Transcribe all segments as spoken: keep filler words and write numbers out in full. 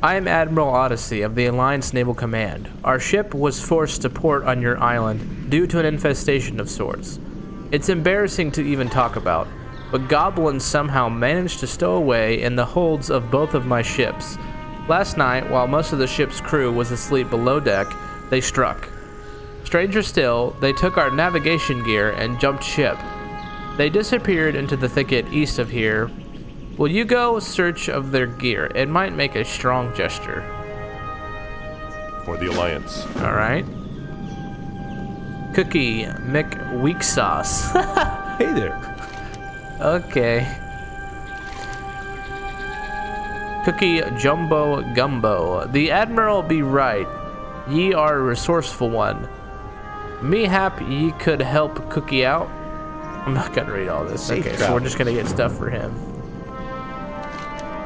I am Admiral Odyssey of the Alliance Naval Command. Our ship was forced to port on your island due to an infestation of sorts. It's embarrassing to even talk about, but goblins somehow managed to stow away in the holds of both of my ships. Last night, while most of the ship's crew was asleep below deck, they struck. Stranger still, they took our navigation gear and jumped ship. They disappeared into the thicket east of here. Will you go search of their gear? It might make a strong gesture. For the Alliance. All right. Cookie McWeeksauce. Hey there. Okay. Cookie Jumbo Gumbo. The Admiral be right. Ye are a resourceful one. Mehap ye could help Cookie out. I'm not gonna read all this. Safe okay, travel. So we're just gonna get stuff for him.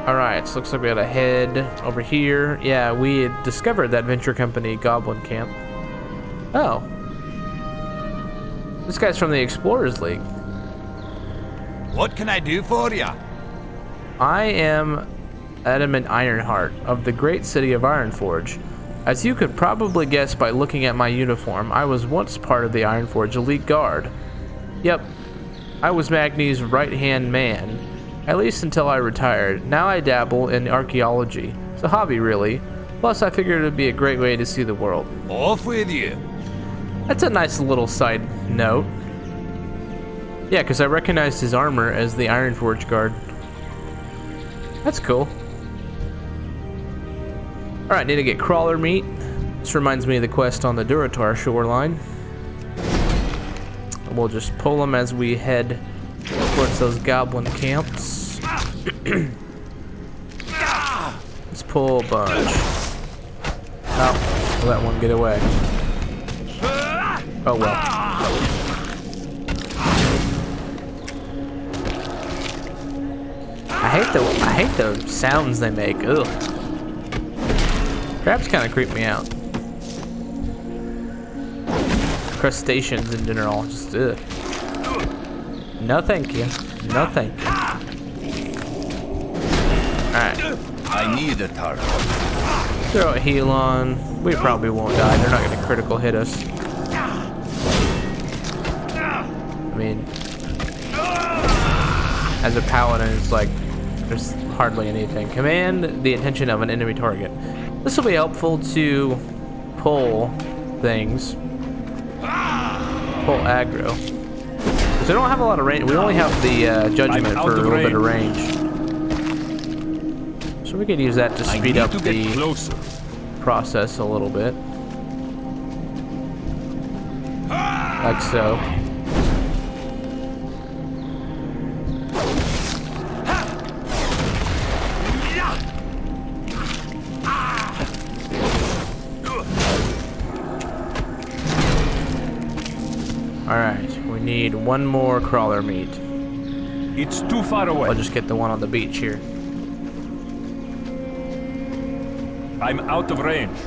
Alright, so looks like we got a head over here. Yeah, we had discovered that Venture Company Goblin Camp. Oh. This guy's from the Explorers League. What can I do for ya? I am Edmund Ironheart of the great city of Ironforge. As you could probably guess by looking at my uniform, I was once part of the Ironforge Elite Guard. Yep, I was Magni's right-hand man. At least until I retired. Now I dabble in archaeology. It's a hobby, really. Plus, I figured it would be a great way to see the world. Off with you. That's a nice little side note. Yeah, because I recognized his armor as the Ironforge Guard. That's cool. Alright, need to get crawler meat. This reminds me of the quest on the Durotar shoreline. We'll just pull them as we head towards those goblin camps. Let's pull a bunch. Oh, let one get away. Oh well. I hate the I hate the sounds they make. Ugh. Crabs kind of creep me out. Crustaceans in general, just ugh. No thank you. No thank you. Alright. I need a target. Throw a heal on. We probably won't die. They're not going to critical hit us. I mean, as a paladin, it's like there's hardly anything. Command the attention of an enemy target. This will be helpful to pull things. Pull aggro. So we don't have a lot of range. We only have the uh, judgment for a little bit of range. So we could use that to speed up the process a little bit. Like so. Need one more crawler meat. It's too far away. I'll just get the one on the beach here. I'm out of range.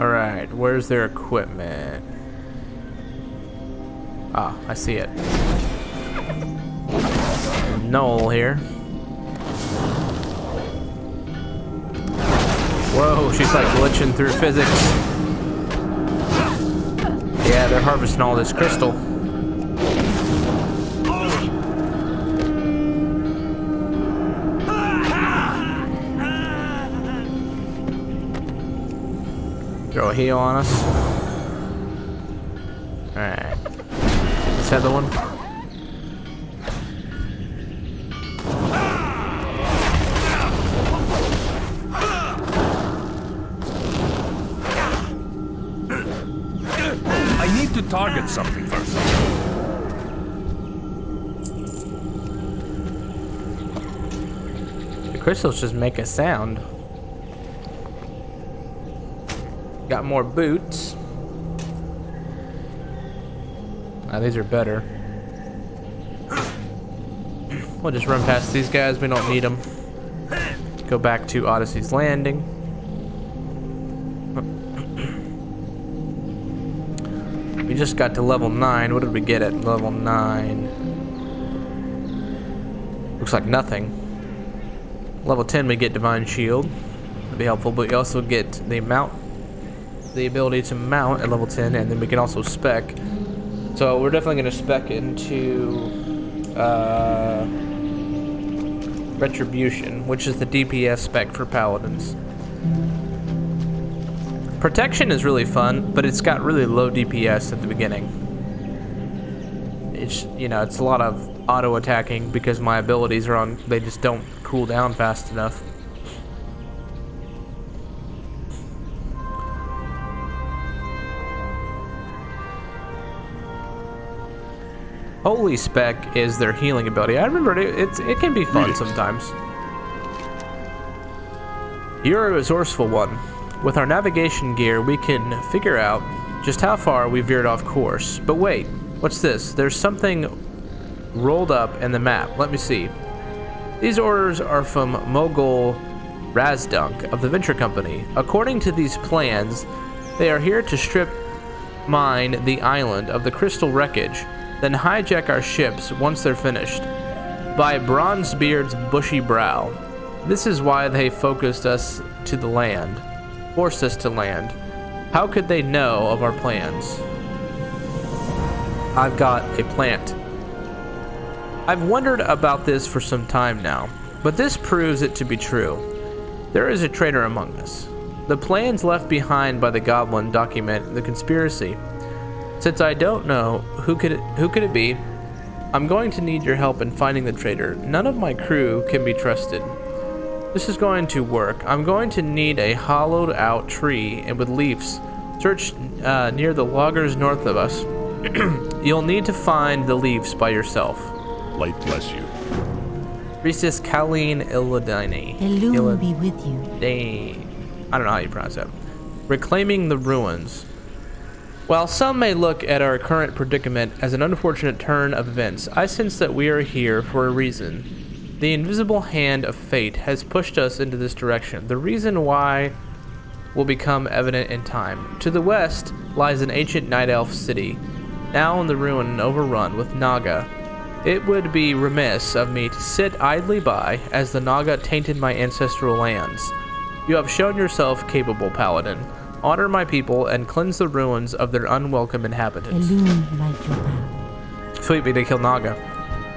All right, where's their equipment? Ah, I see it. Knoll here. Whoa, she's like glitching through physics. Yeah, they're harvesting all this crystal. Throw a heal on us. Alright. Other one. I need to target something first. The crystals just make a sound. Got more boots. Uh, these are better. We'll just run past these guys. We don't need them. Go back to Odesyus Landing. We just got to level nine. What did we get at level nine? Looks like nothing. Level ten, we get Divine Shield. That'd be helpful, but we also get the mount, the ability to mount at level ten, and then we can also spec. So we're definitely going to spec into uh, Retribution, which is the D P S spec for Paladins. Protection is really fun, but it's got really low D P S at the beginning. It's, you know, it's a lot of auto-attacking because my abilities are on, they just don't cool down fast enough. Holy Spec is their healing ability. I remember it, it's, it can be fun sometimes. You're a resourceful one. With our navigation gear, we can figure out just how far we veered off course. But wait, what's this? There's something rolled up in the map. Let me see. These orders are from Mogul Razdunk of the Venture Company. According to these plans, they are here to strip mine the island of the crystal wreckage, then hijack our ships once they're finished. By Bronzebeard's bushy brow. This is why they focused us to the land. Forced us to land. How could they know of our plans? I've got a plant. I've wondered about this for some time now, but this proves it to be true. There is a traitor among us. The plans left behind by the Goblin document the conspiracy. Since I don't know who could it, who could it be, I'm going to need your help in finding the traitor. None of my crew can be trusted. This is going to work. I'm going to need a hollowed out tree and with leaves. Search uh, near the loggers north of us. You'll need to find the leaves by yourself. Light bless you. Rhesus Kaleen Illadine. Elune be with you. Dang. I don't know how you pronounce that. Reclaiming the ruins. While some may look at our current predicament as an unfortunate turn of events, I sense that we are here for a reason. The invisible hand of fate has pushed us into this direction. The reason why will become evident in time. To the west lies an ancient night elf city, now in the ruin and overrun with Naga. It would be remiss of me to sit idly by as the Naga tainted my ancestral lands. You have shown yourself capable, Paladin. Honor my people and cleanse the ruins of their unwelcome inhabitants. Sweet me to kill Naga.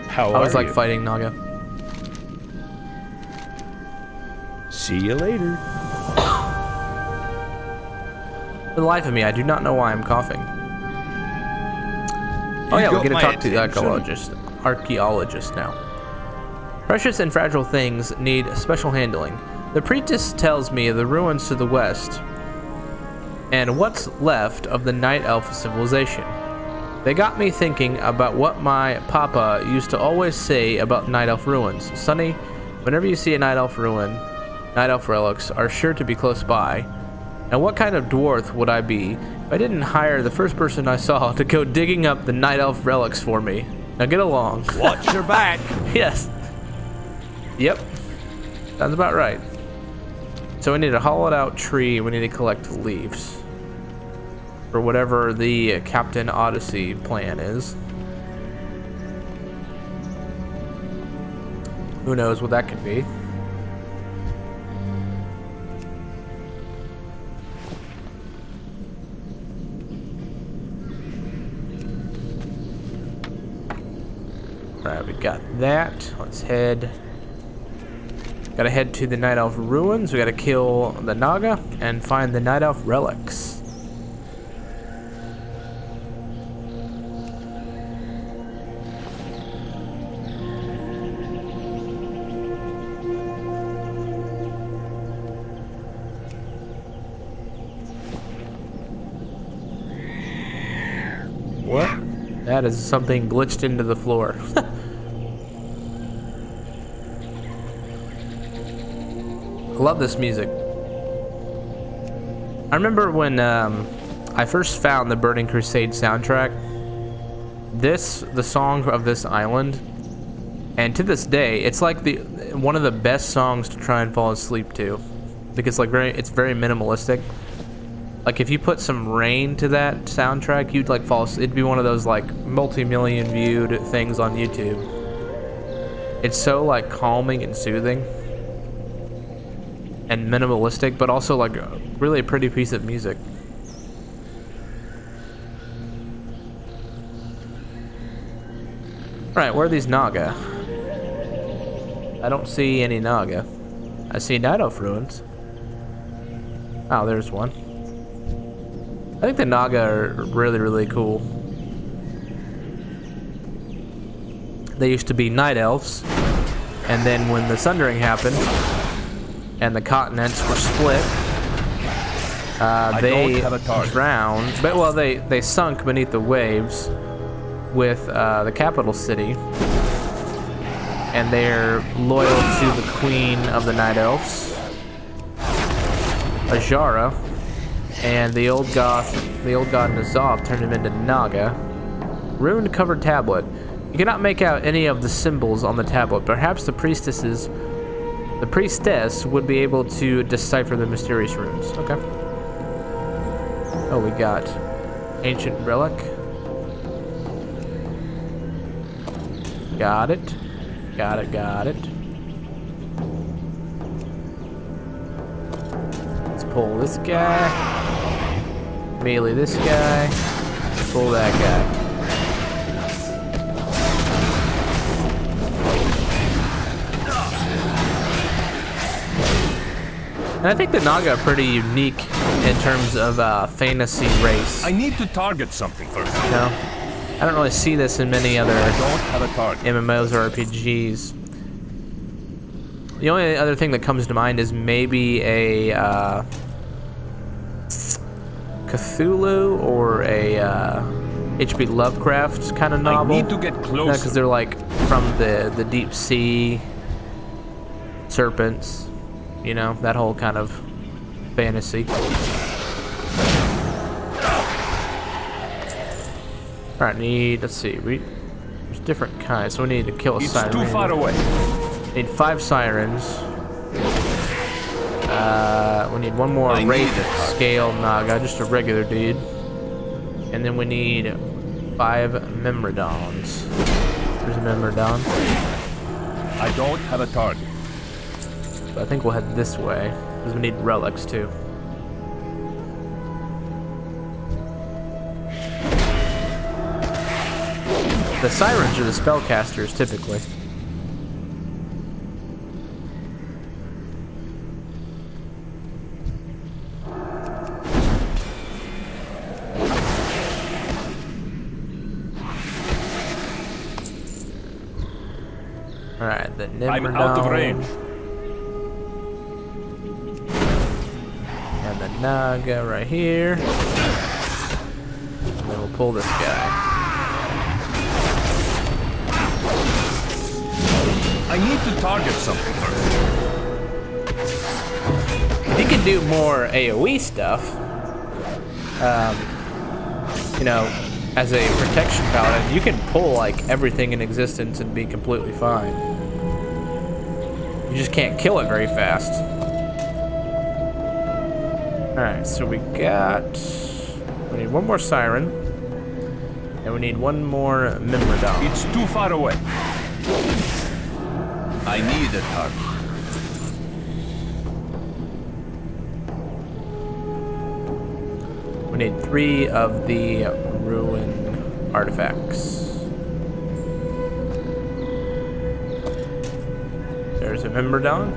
How I was like you? Fighting Naga. See you later. For the life of me, I do not know why I'm coughing. Oh yeah, we get to talk to the archaeologist, archaeologist now. Precious and fragile things need special handling. The priestess tells me of the ruins to the west and what's left of the Night Elf civilization. They got me thinking about what my papa used to always say about Night Elf ruins. Sonny, whenever you see a Night Elf ruin, Night Elf relics are sure to be close by. And what kind of dwarf would I be if I didn't hire the first person I saw to go digging up the Night Elf relics for me? Now get along. Watch your back. Yes. Yep. Sounds about right. So we need a hollowed out tree. We need to collect leaves. Or whatever the Captain Odyssey plan is. Who knows what that could be. Alright, we got that. Let's head. Gotta head to the Night Elf ruins. We gotta kill the Naga and find the Night Elf relics. What? That is something glitched into the floor. Love this music. I remember when um, I first found the Burning Crusade soundtrack, this the song of this island, and to this day it's like the one of the best songs to try and fall asleep to, because like very, it's very minimalistic. Like if you put some rain to that soundtrack, you'd like fall asleep. It'd be one of those like multi-million viewed things on YouTube. It's so like calming and soothing and minimalistic, but also like really a pretty piece of music. Alright, where are these Naga? I don't see any Naga. I see Nidof ruins. Oh, there's one. I think the Naga are really, really cool. They used to be night elves, and then when the Sundering happened and the continents were split, uh, they drowned. But well, they they sunk beneath the waves with uh, the capital city, and they're loyal to the queen of the night elves, Azshara, and the old god, the old god N'Zoth turned him into Naga. Ruined covered tablet. You cannot make out any of the symbols on the tablet. Perhaps the priestesses, the priestess would be able to decipher the mysterious runes. Okay. Oh, we got ancient relic. Got it. Got it, got it. Let's pull this guy. Melee this guy. Pull that guy. And I think the Naga are pretty unique in terms of uh, fantasy race. I need to target something first. No. I don't really see this in many other M M Os or R P Gs. The only other thing that comes to mind is maybe a uh, Cthulhu or a H P Uh, Lovecraft kind of novel. I need to get closer. Because no, they're like from the, the deep sea, serpents, you know, that whole kind of fantasy. Alright, need, let's see, we, there's different kinds, so we need to kill a it's siren. It's too far away. Need five sirens. Uh, we need one more Wraith Scale Naga, just a regular dude. And then we need five Memrodons. There's a Memrodon. I don't have a target. So I think we'll head this way, because we need relics too. The sirens are the spellcasters, typically. Alright, the Nimrodon. I'm out of range. And the Naga right here. And then we'll pull this guy. I need to target something first. You can do more AoE stuff, um, you know, as a protection paladin. You can pull like everything in existence and be completely fine. You just can't kill it very fast. Alright, so we got... we need one more siren. And we need one more Memrodon. It's too far away. I need a target. We need three of the ruin artifacts. There's a Memrodon.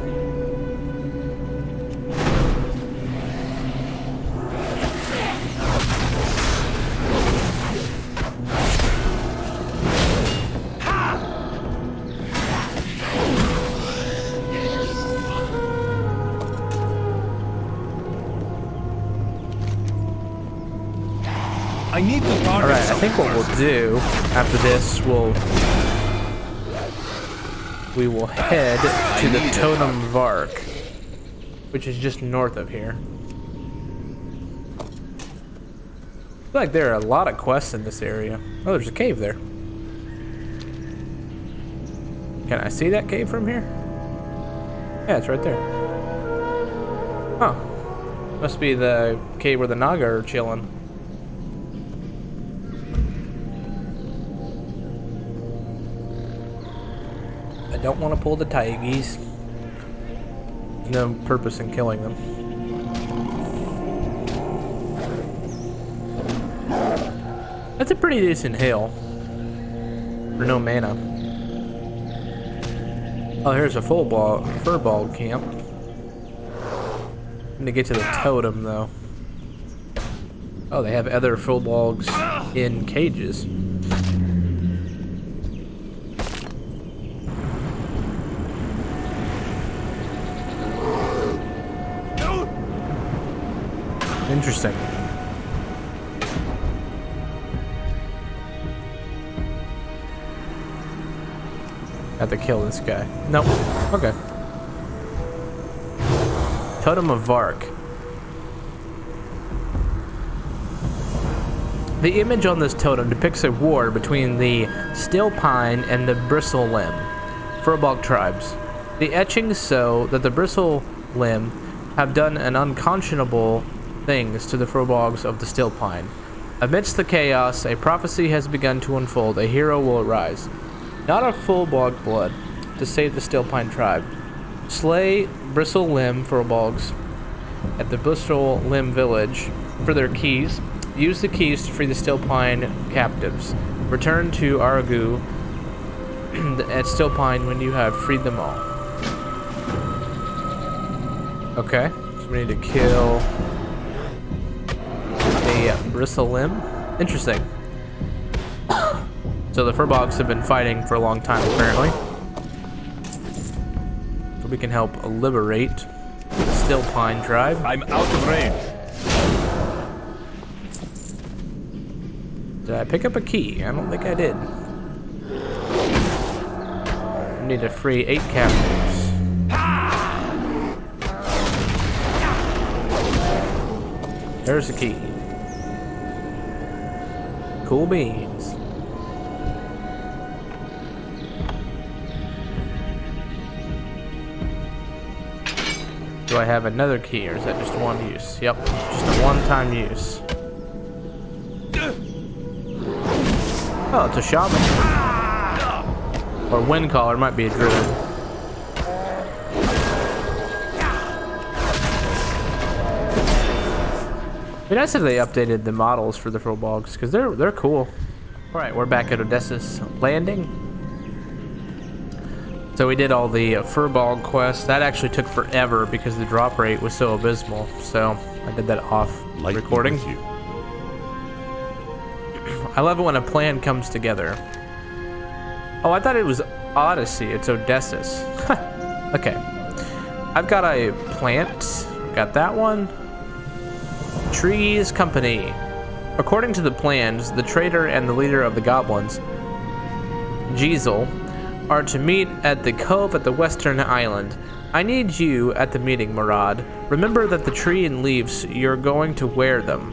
Alright, I think what we'll do after this, we'll we will head to the Totem of Vark, which is just north of here. I feel like there are a lot of quests in this area. Oh, there's a cave there. Can I see that cave from here? Yeah, it's right there. Huh. Must be the cave where the Naga are chilling. I don't want to pull the Taigies. No purpose in killing them. That's a pretty decent hail. For no mana. Oh, here's a full ball, furball camp. I'm gonna get to the totem though. Oh, they have other furballs in cages. Interesting. Have to kill this guy. Nope. Okay. Totem of Vark. The image on this totem depicts a war between the Stillpine and the Bristlelimb, Furbolg tribes. The etchings show that the Bristlelimb have done an unconscionable things to the Furbolgs of the Stillpine. Amidst the chaos, a prophecy has begun to unfold. A hero will arise. Not of Furbolg blood, to save the Stillpine tribe. Slay Bristlelimb Furbolgs at the Bristlelimb village for their keys. Use the keys to free the Stillpine captives. Return to Aragu at Stillpine when you have freed them all. Okay, so we need to kill the Bristlelimb. Interesting. So the Furbolgs have been fighting for a long time, apparently. So we can help liberate the Stillpine tribe. I'm out of range. Did I pick up a key? I don't think I did. I need to free eight captives. There's the key. Cool beans. Do I have another key, or is that just one use? Yep, just a one-time use. Oh, it's a shaman. Or wind caller, might be a druid. It'd be nice if they updated the models for the Furbolgs, because they're they're cool. All right, we're back at Odesyus Landing. So we did all the uh, Furbolg quests. That actually took forever because the drop rate was so abysmal. So I did that off like recording. You. I love it when a plan comes together. Oh, I thought it was Odyssey. It's Odesyus. Okay. I've got a plant. Got that one. Trees Company. According to the plans, the trader and the leader of the goblins, Jezel, are to meet at the cove at the western island. I need you at the meeting, Murad. Remember that the tree and leaves, you're going to wear them.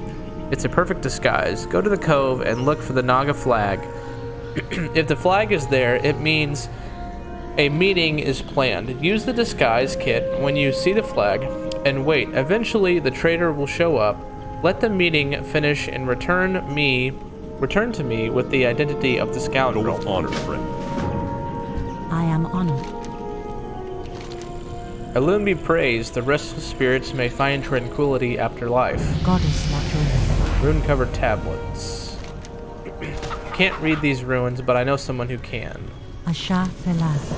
It's a perfect disguise. Go to the cove and look for the Naga flag. If the flag is there, it means a meeting is planned. Use the disguise kit when you see the flag and wait. Eventually, the trader will show up. Let the meeting finish and return me, return to me with the identity of the scoundrel. With honor, friend. I am honored. Elune be praised. The restless spirits may find tranquility after life. Goddess, not ruin. Rune-covered tablets. Can't read these ruins, but I know someone who can. Asha Felad.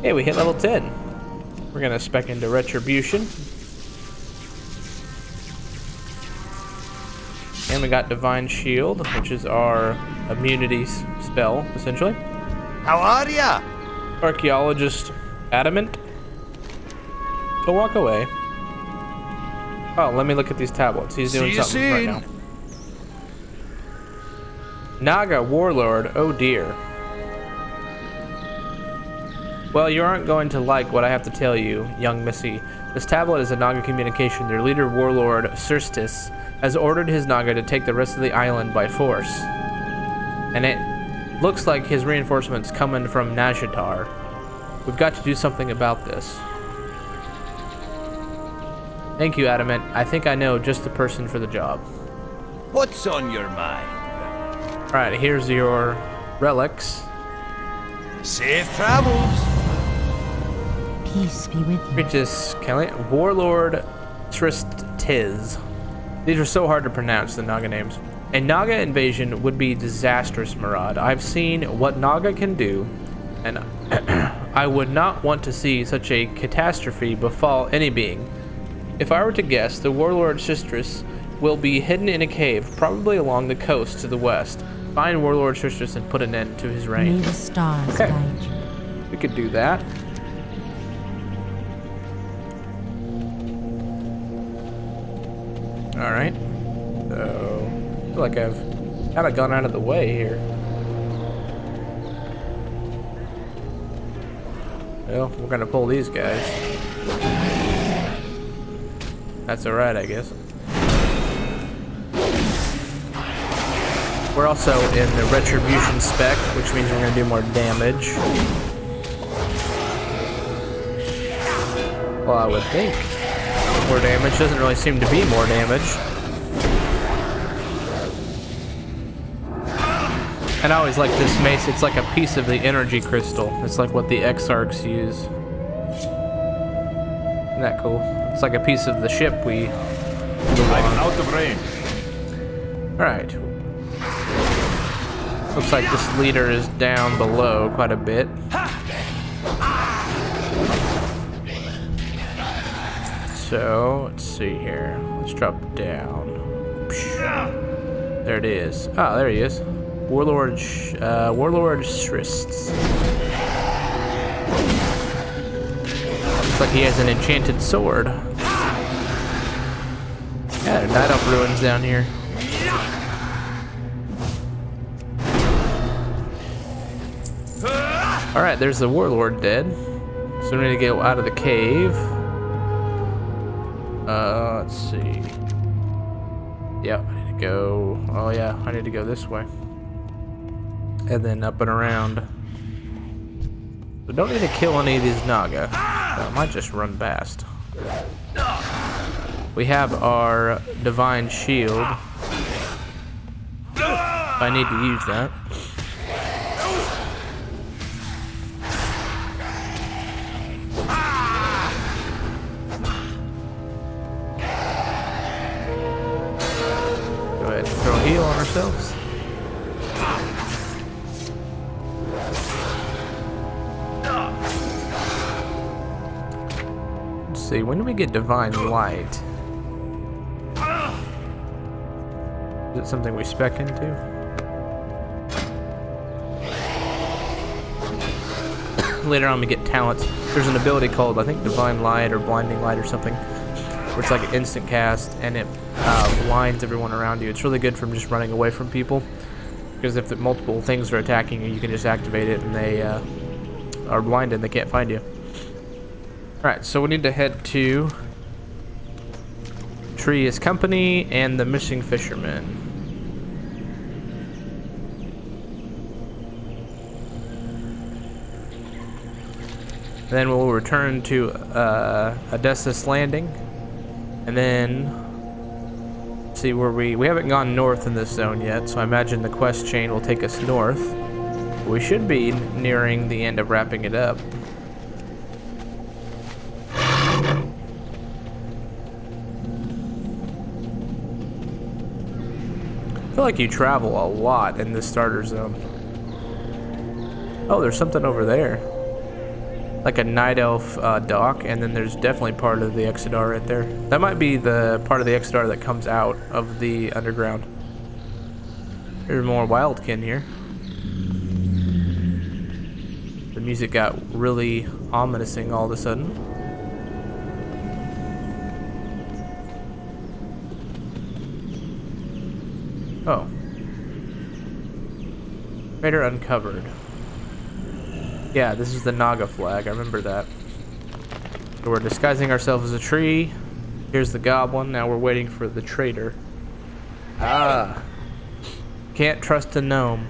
Hey, we hit level ten. We're gonna spec into retribution, and we got divine shield, which is our immunity spell, essentially. How are ya? Archaeologist adamant to walk away. Oh, let me look at these tablets. He's doing something soon. Right now. Naga warlord. Oh dear. Well, you aren't going to like what I have to tell you, young missy. This tablet is a Naga communication. Their leader, Warlord Sirstis, has ordered his Naga to take the rest of the island by force. And it looks like his reinforcements coming from Nazjatar. We've got to do something about this. Thank you, Adamant. I think I know just the person for the job. What's on your mind? Alright, here's your relics. Safe travels. Peace be with you. Rhesus Kaleen, Warlord Sirstis. These are so hard to pronounce, the Naga names. A Naga invasion would be disastrous, Murad. I've seen what Naga can do, and I would not want to see such a catastrophe befall any being. If I were to guess, the Warlord Sirstis will be hidden in a cave, probably along the coast to the west. Find Warlord Sirstis and put an end to his reign. May the stars okay. guide you. We could do that. Alright. So, I feel like I've kind of gone out of the way here. Well, we're going to pull these guys. That's alright, I guess. We're also in the Retribution spec, which means we're going to do more damage. Well, I would think more damage. Doesn't really seem to be more damage. And I always like this mace. It's like a piece of the energy crystal. It's like what the Exarchs use. Isn't that cool? It's like a piece of the ship we... I'm out of range. Alright. Looks like this leader is down below quite a bit. So, let's see here. Let's drop down. There it is. Ah, oh, there he is. Warlord uh, Warlord Sirstis. Looks like he has an enchanted sword. Yeah, there are Night Elf ruins down here. Alright, there's the warlord dead. So we need to get out of the cave. Uh, let's see. Yep, I need to go... Oh yeah, I need to go this way. And then up and around. So don't need to kill any of these Naga. I might just run past. We have our Divine Shield. I need to use that. Heal on ourselves. Let's see, when do we get Divine Light? Is it something we spec into? Later on we get talents. There's an ability called, I think, Divine Light or Blinding Light or something, where it's like an instant cast and it uh, blinds everyone around you. It's really good from just running away from people, because if the multiple things are attacking you, you can just activate it and they uh, are blinded and they can't find you. Alright, so we need to head to Tree's Company and the Missing Fisherman. Then we'll return to uh, Odesyus Landing. And then, let's see where we, we haven't gone north in this zone yet, so I imagine the quest chain will take us north. We should be nearing the end of wrapping it up. I feel like you travel a lot in this starter zone. Oh, there's something over there. Like a Night Elf uh, dock, and then there's definitely part of the Exodar right there. That might be the part of the Exodar that comes out of the underground. There's more wildkin here. The music got really ominousing all of a sudden. Oh. Raider uncovered. Yeah, this is the Naga flag. I remember that. So we're disguising ourselves as a tree. Here's the goblin. Now we're waiting for the traitor. Ah. Can't trust a gnome.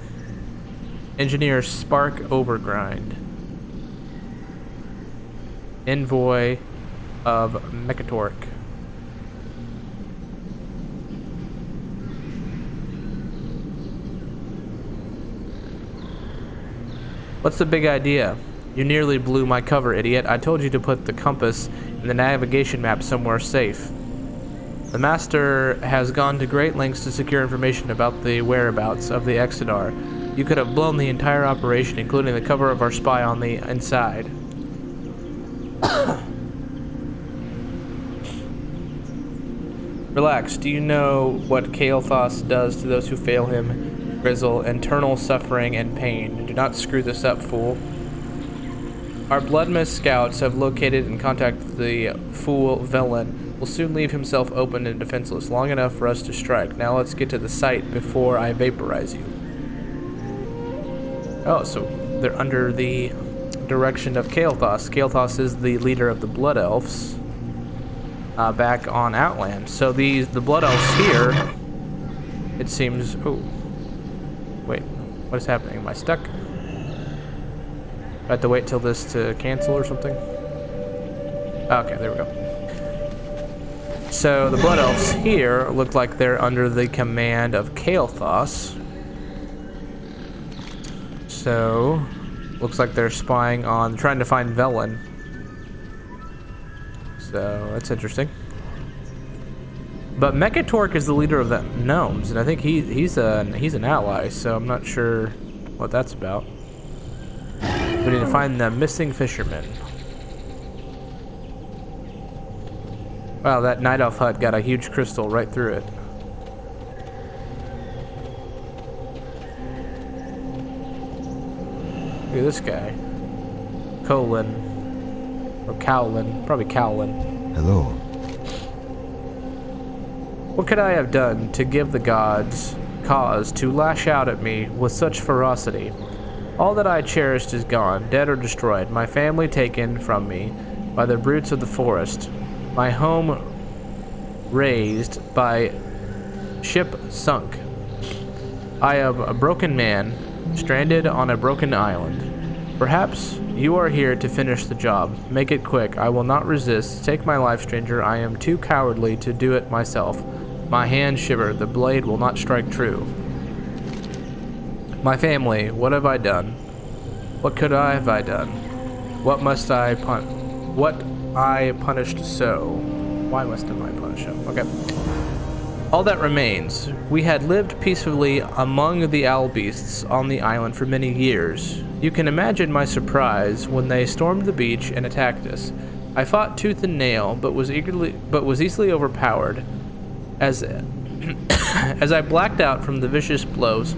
Engineer Spark Overgrind. Envoy of Mekkatorque. What's the big idea? You nearly blew my cover, idiot. I told you to put the compass and the navigation map somewhere safe. The Master has gone to great lengths to secure information about the whereabouts of the Exodar. You could have blown the entire operation, including the cover of our spy on the inside. Relax. Do you know what Kael'thas does to those who fail him? Grizzle, internal suffering and pain. Do not screw this up, fool. Our Bloodmist scouts have located and contacted the fool Velen. Will soon leave himself open and defenseless, long enough for us to strike. Now let's get to the site before I vaporize you. Oh, so they're under the direction of Kael'thas. Kael'thas is the leader of the Blood Elves uh, back on Outland. So these the Blood Elves here, it seems... Oh, wait, what is happening? Am I stuck? I have to wait till this to cancel or something? Okay, there we go. So the Blood Elves here look like they're under the command of Kael'thas. So, looks like they're spying on, trying to find Velen. So, that's interesting. But Mekkatorque is the leader of the gnomes, and I think he he's a he's an ally. So I'm not sure what that's about. We need to find the missing fisherman. Wow, that Night Elf hut got a huge crystal right through it. Look at this guy. Cowlen. Or Cowlen. Probably Cowlen. Hello. What could I have done to give the gods cause to lash out at me with such ferocity? All that I cherished is gone, dead or destroyed, my family taken from me by the brutes of the forest, my home razed by ship sunk. I am a broken man, stranded on a broken island. Perhaps you are here to finish the job. Make it quick. I will not resist. Take my life, stranger. I am too cowardly to do it myself. My hands shiver. The blade will not strike true. My family, what have I done? What could I have I done? What must I pun... What I punished so? Why must I punish him? Okay. All that remains. We had lived peacefully among the owl beasts on the island for many years. You can imagine my surprise when they stormed the beach and attacked us. I fought tooth and nail, but was eagerly but was easily overpowered. As as I blacked out from the vicious blows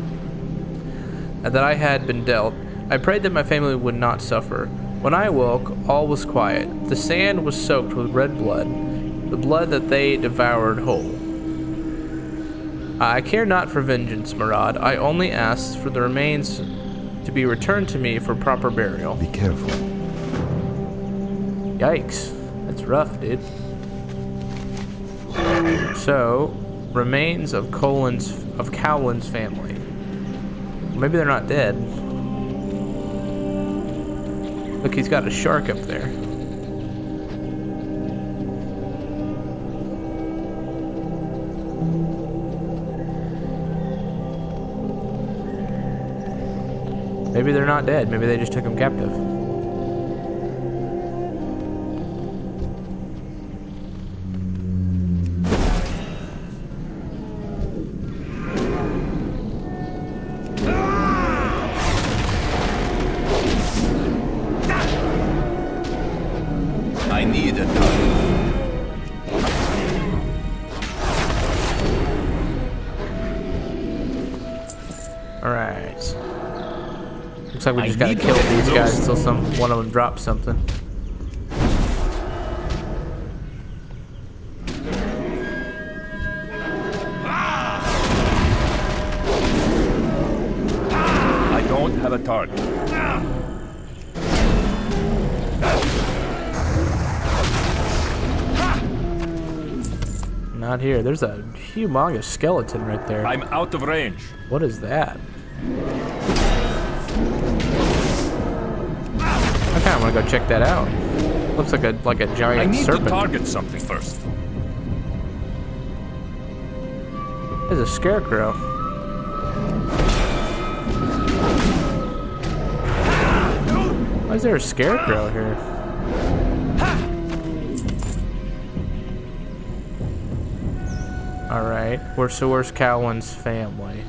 that I had been dealt, I prayed that my family would not suffer. When I awoke, all was quiet. The sand was soaked with red blood, the blood that they devoured whole. I care not for vengeance, Murad. I only ask for the remains to be returned to me for proper burial. Be careful. Yikes. That's rough, dude. So, remains of Colin's, of Cowlen's family. Maybe they're not dead. Look, he's got a shark up there. Maybe they're not dead. Maybe they just took him captive. I need a knife. All right. Looks like we just gotta kill these guys until some one of them drops something. I don't have a target. Not here. There's a humongous skeleton right there. I'm out of range. What is that? I kind of want to go check that out. Looks like a like a giant I need serpent. To target something first. There's a scarecrow. Why is there a scarecrow here? All right, we're so where's Cowlen's family?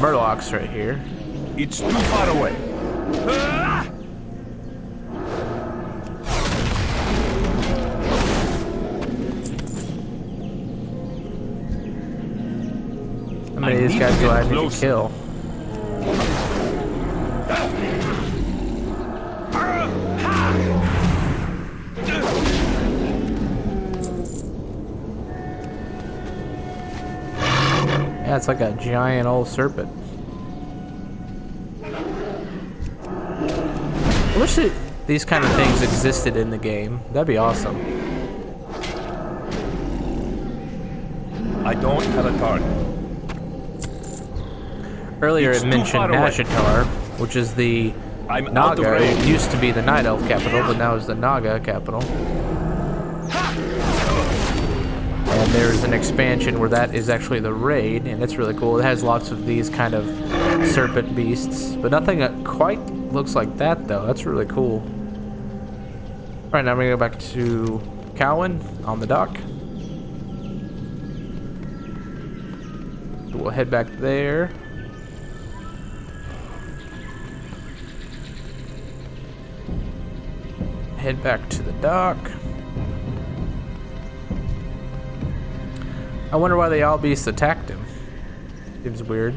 Murlocs right here. It's too far away. Ah! How many of these guys do I need to kill? Yeah, it's like a giant old serpent. I wish that these kind of things existed in the game. That'd be awesome. I don't have a target. Earlier it mentioned Nazjatar, which is the I'm Naga. It used to be the Night Elf capital, but now it's the Naga capital. And there's an expansion where that is actually the raid, and it's really cool. It has lots of these kind of serpent beasts, but nothing that quite looks like that, though. That's really cool. All right, now I'm going to go back to Cowlen on the dock. We'll head back there. Head back to the dock. I wonder why the all beasts attacked him. Seems weird.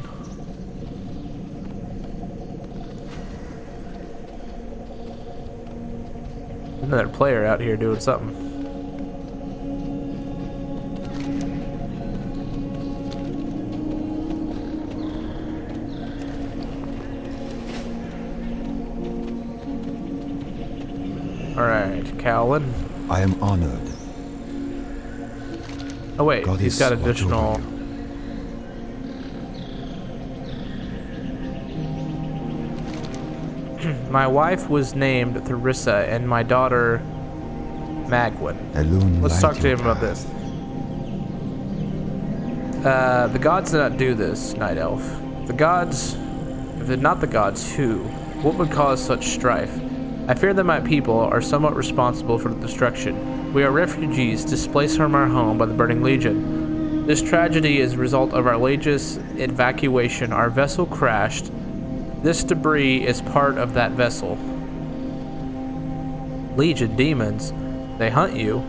Another player out here doing something. All right, Cowlen. I am honored. Oh wait, God he's got additional... My wife was named Therissa and my daughter Magwin. Elune Let's talk to him about this. Uh, the gods did not do this, Night Elf. The gods... If they're not the gods, who? What would cause such strife? I fear that my people are somewhat responsible for the destruction. We are refugees displaced from our home by the Burning Legion. This tragedy is a result of our latest evacuation. Our vessel crashed. This debris is part of that vessel. Legion demons. They hunt you.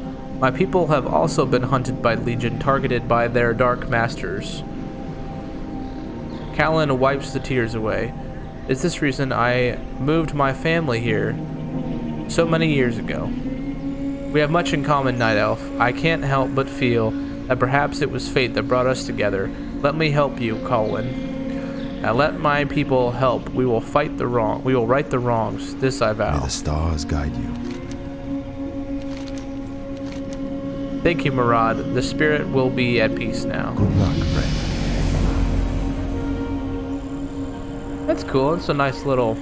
My people have also been hunted by Legion, targeted by their dark masters. Cowlen wipes the tears away. It's this reason I moved my family here so many years ago. We have much in common, Night Elf. I can't help but feel that perhaps it was fate that brought us together. Let me help you, Cowlen. Now let my people help. We will fight the wrong. We will right the wrongs. This I vow. May the stars guide you. Thank you, Murad. The spirit will be at peace now. Good luck, friend. That's cool. It's a nice little...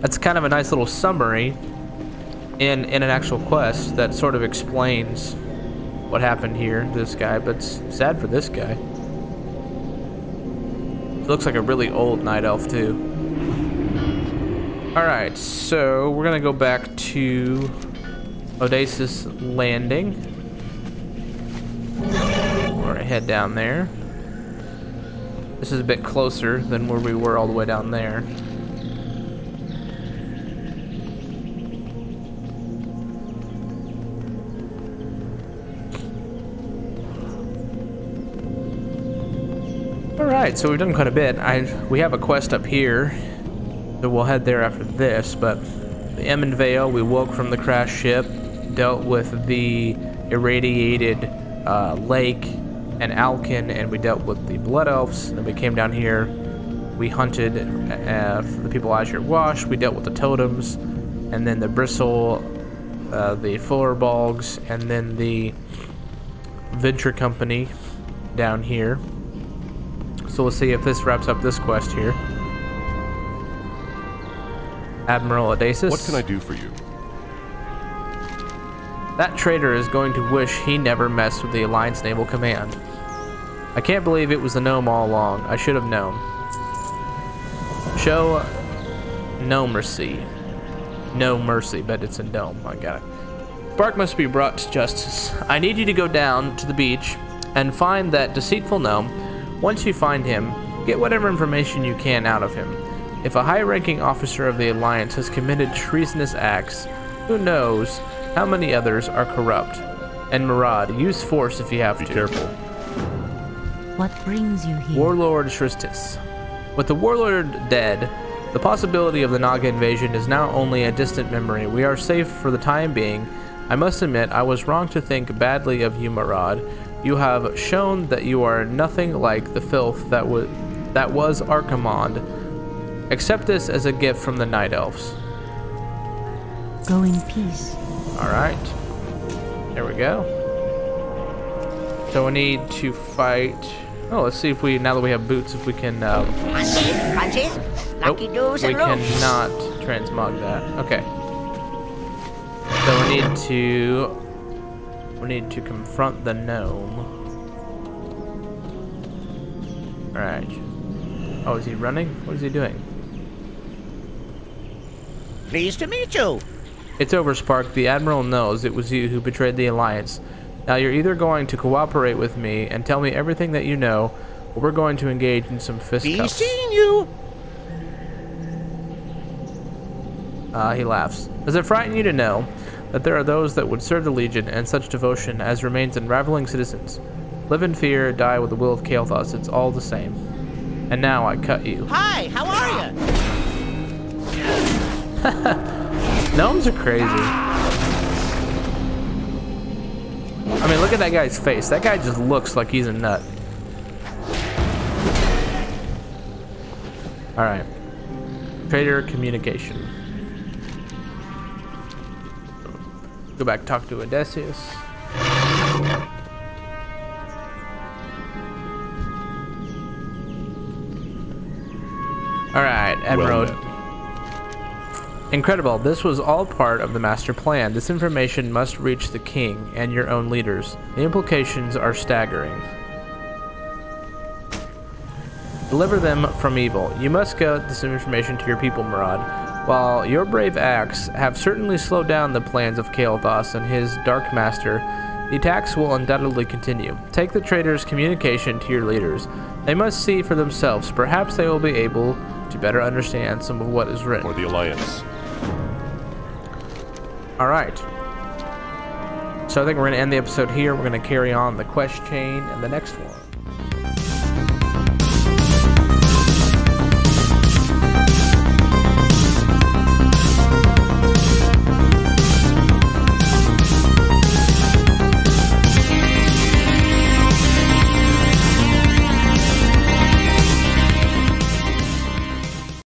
That's kind of a nice little summary in in an actual quest that sort of explains what happened here to this guy, but it's sad for this guy. It looks like a really old Night Elf too. All right, so we're gonna go back to Odesyus Landing. We're gonna head down there. This is a bit closer than where we were all the way down there. Alright, so we've done quite a bit. I we have a quest up here, so we'll head there after this, but the Em and Vale, we woke from the crashed ship, dealt with the irradiated uh, lake and Alkin, and we dealt with the Blood Elves, and then we came down here, we hunted uh, for the people Azure Wash, we dealt with the totems, and then the Bristle, uh, the Fullerbogs, and then the Venture Company down here. So we'll see if this wraps up this quest here. Admiral Odyssey. What can I do for you? That traitor is going to wish he never messed with the Alliance Naval Command. I can't believe it was the gnome all along. I should have known. Show no mercy. No mercy, but it's a gnome. My God. Bark must be brought to justice. I need you to go down to the beach and find that deceitful gnome. Once you find him, get whatever information you can out of him. If a high-ranking officer of the Alliance has committed treasonous acts, who knows how many others are corrupt. And Murad, use force if you have to. Be careful. What brings you here? Warlord Sirstis. With the Warlord dead, the possibility of the Naga invasion is now only a distant memory. We are safe for the time being. I must admit, I was wrong to think badly of you, Murad. You have shown that you are nothing like the filth that was that was our command. Accept this as a gift from the Night Elves. Go in peace. Alright. There we go. So we need to fight... Oh, let's see if we, now that we have boots, if we can... Uh... Crunches, crunches, lucky nope, we cannot transmog that. Okay. So we need to... We need to confront the gnome. Alright. Oh, is he running? What is he doing? Pleased to meet you. It's over, Spark. The Admiral knows it was you who betrayed the Alliance. Now you're either going to cooperate with me and tell me everything that you know, or we're going to engage in some fistfights. Be seeing you. Uh, he laughs. Does it frighten you to know that there are those that would serve the Legion and such devotion as remains in raveling citizens? Live in fear, die with the will of Kael'thas. It's all the same. And now I cut you. Hi, how are you? Gnomes are crazy. I mean, look at that guy's face. That guy just looks like he's a nut. Alright. Traitor communication. Go back, talk to Odesyus. Alright, Admiral. Well, incredible. This was all part of the master plan. This information must reach the king and your own leaders. The implications are staggering. Deliver them from evil. You must get this information to your people, Murad. While your brave acts have certainly slowed down the plans of Kael'thas and his dark master, the attacks will undoubtedly continue. Take the traitor's communication to your leaders. They must see for themselves. Perhaps they will be able to better understand some of what is written. For the Alliance. All right. So I think we're going to end the episode here. We're going to carry on the quest chain and the next one.